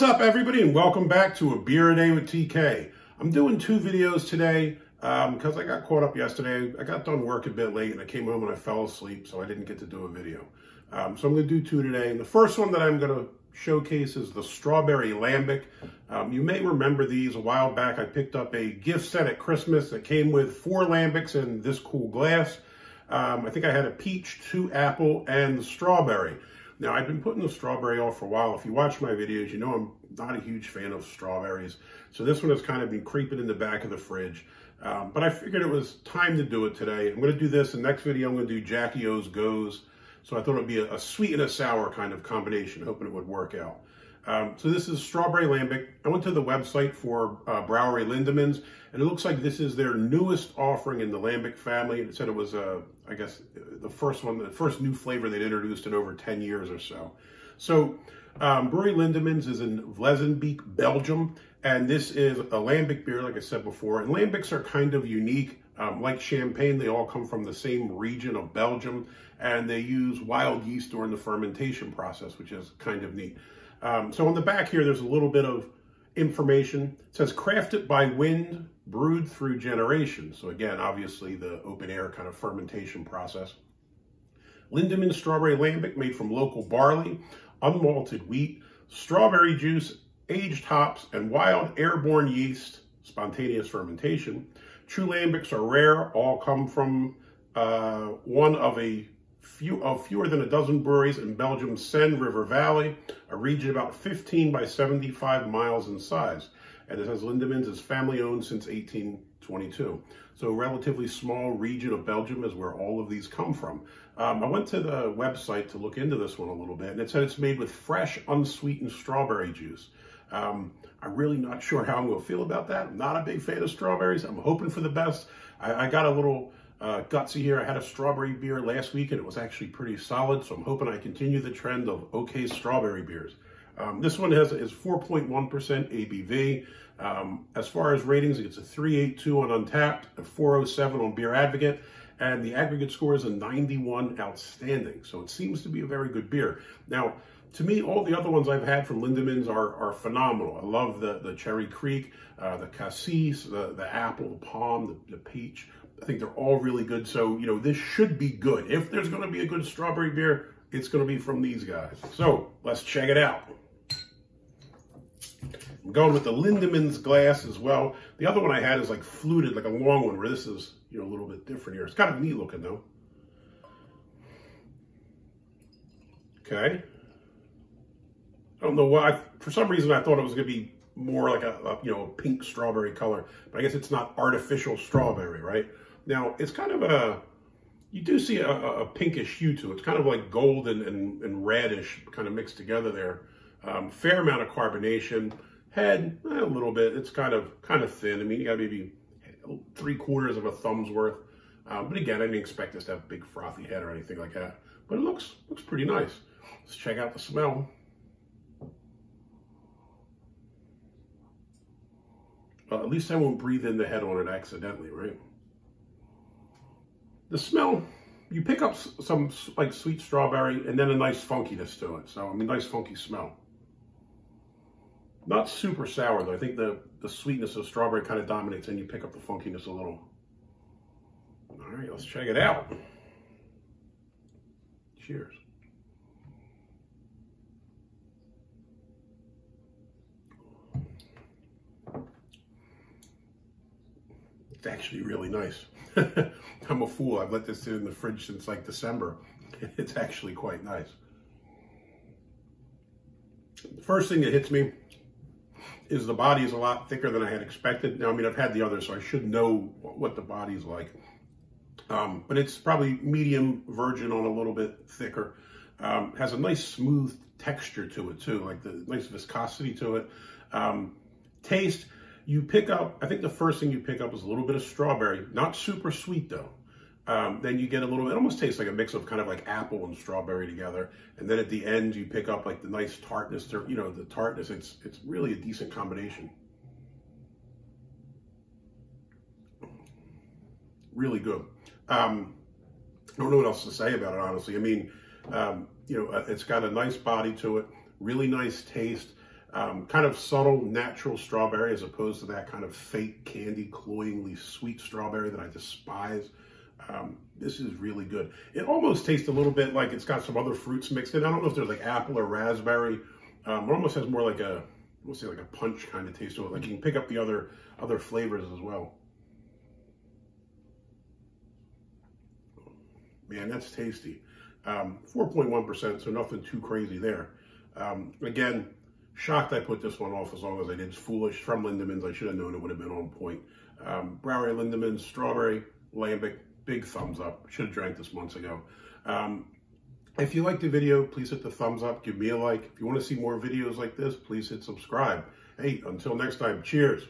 What's up, everybody, and welcome back to A Beer A Day with TK. I'm doing two videos today because I got caught up yesterday. I got done work a bit late, and I came home and I fell asleep, so I didn't get to do a video. So I'm going to do two today. And the first one that I'm going to showcase is the Strawberry Lambic. You may remember these. A while back, I picked up a gift set at Christmas that came with 4 lambics in this cool glass. I think I had a peach, 2 apple, and the strawberry. Now, I've been putting the strawberry off for a while. If you watch my videos, you know I'm not a huge fan of strawberries. So this one has kind of been creeping in the back of the fridge. But I figured it was time to do it today. I'm going to do this. The next video, I'm going to do Jackie O's Goes. So I thought it would be a sweet and a sour kind of combination, hoping it would work out. So this is Strawberry Lambic. I went to the website for Brouwerij Lindemans, and it looks like this is their newest offering in the Lambic family. It said it was, I guess, the first one, the first new flavor they'd introduced in over 10 years or so. So Brouwerij Lindemans is in Vlesenbeek, Belgium, and this is a Lambic beer, like I said before. And Lambics are kind of unique. Like champagne, they all come from the same region of Belgium, and they use wild yeast during the fermentation process, which is kind of neat. So on the back here, there's a little bit of information. It says, crafted by wind, brewed through generations. So again, obviously the open air kind of fermentation process. Lindemans Strawberry Lambic, made from local barley, unmalted wheat, strawberry juice, aged hops, and wild airborne yeast, spontaneous fermentation. True lambics are rare, all come from one of fewer than a dozen breweries in Belgium's Seine River Valley, a region about 15 by 75 miles in size. And it says Lindemans is family-owned since 1822. So a relatively small region of Belgium is where all of these come from. I went to the website to look into this one a little bit, and it said it's made with fresh, unsweetened strawberry juice. I'm really not sure how I'm going to feel about that. I'm not a big fan of strawberries. I'm hoping for the best. I got a little gutsy here. I had a strawberry beer last week, and it was actually pretty solid, so I'm hoping I continue the trend of okay strawberry beers. This one is 4.1% ABV. As far as ratings, it gets a 382 on Untappd, a 407 on Beer Advocate, and the aggregate score is a 91 outstanding. So it seems to be a very good beer. Now, to me, all the other ones I've had from Lindemans are phenomenal. I love the Cherry Creek, the Cassis, the Apple, the Palm, the Peach. I think they're all really good. So, you know, this should be good. If there's going to be a good strawberry beer, it's going to be from these guys. So let's check it out. I'm going with the Lindemans glass as well. The other one I had is like fluted, like a long one, where this is, you know, a little bit different here. It's kind of neat looking, though. Okay. I don't know why. For some reason, I thought it was going to be more like a you know, pink strawberry color, but I guess it's not artificial strawberry, right? Now, it's kind of a, you do see a pinkish hue to it. It's kind of like gold and reddish kind of mixed together there. Fair amount of carbonation. Head, a little bit. It's kind of thin. I mean, you got maybe 3/4 of a thumb's worth. But again, I didn't expect this to have a big frothy head or anything like that. But it looks pretty nice. Let's check out the smell. At least I won't breathe in the head on it accidentally, right? The smell, you pick up some like sweet strawberry and then a nice funkiness to it. So, I mean, nice funky smell. Not super sour, though. I think the sweetness of strawberry kind of dominates and you pick up the funkiness a little. All right, let's check it out. Cheers. It's actually really nice. I'm a fool. I've let this sit in the fridge since like December. It's actually quite nice. The first thing that hits me is the body is a lot thicker than I had expected. Now, I mean, I've had the other, so I should know what the body's like. But it's probably medium virgin on a little bit thicker. Has a nice smooth texture to it too, like the nice viscosity to it. Taste. You pick up, I think the first thing you pick up is a little bit of strawberry, not super sweet though. Then you get a little bit, it almost tastes like a mix of kind of like apple and strawberry together. And then at the end, you pick up like the nice tartness, you know, the tartness, it's really a decent combination. Really good. I don't know what else to say about it, honestly. I mean, you know, it's got a nice body to it, really nice taste. Kind of subtle, natural strawberry as opposed to that kind of fake candy, cloyingly sweet strawberry that I despise. This is really good. It almost tastes a little bit like it's got some other fruits mixed in. I don't know if there's like apple or raspberry. It almost has more like a, we'll say like a punch kind of taste to it. Like you can pick up the other flavors as well. Man, that's tasty. 4.1%, so nothing too crazy there. Again, shocked I put this one off as long as I did. It's foolish. From Lindemans, I should have known it would have been on point. Brouwerij Lindemans, strawberry, lambic, big thumbs up. Should have drank this months ago. If you liked the video, please hit the thumbs up. Give me a like. If you want to see more videos like this, please hit subscribe. Hey, until next time, cheers.